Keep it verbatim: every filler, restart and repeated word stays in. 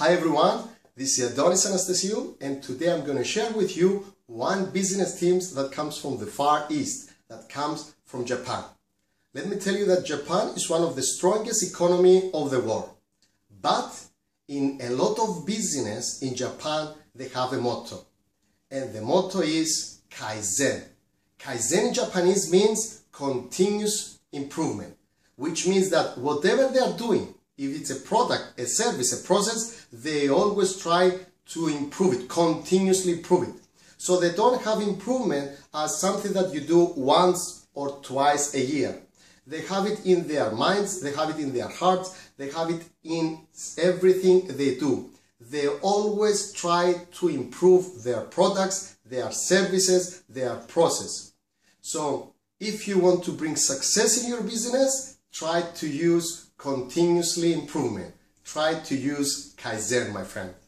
Hi everyone, this is Adonis Anastasiou, and today I'm going to share with you one business tip that comes from the Far East, that comes from Japan. Let me tell you that Japan is one of the strongest economy of the world. But in a lot of business in Japan, they have a motto. And the motto is Kaizen. Kaizen in Japanese means continuous improvement, which means that whatever they are doing, if it's a product, a service, a process, they always try to improve it, continuously improve it. So they don't have improvement as something that you do once or twice a year. They have it in their minds, they have it in their hearts, they have it in everything they do. They always try to improve their products, their services, their process. So if you want to bring success in your business, try to use continuously improvement. Try to use Kaizen, my friend.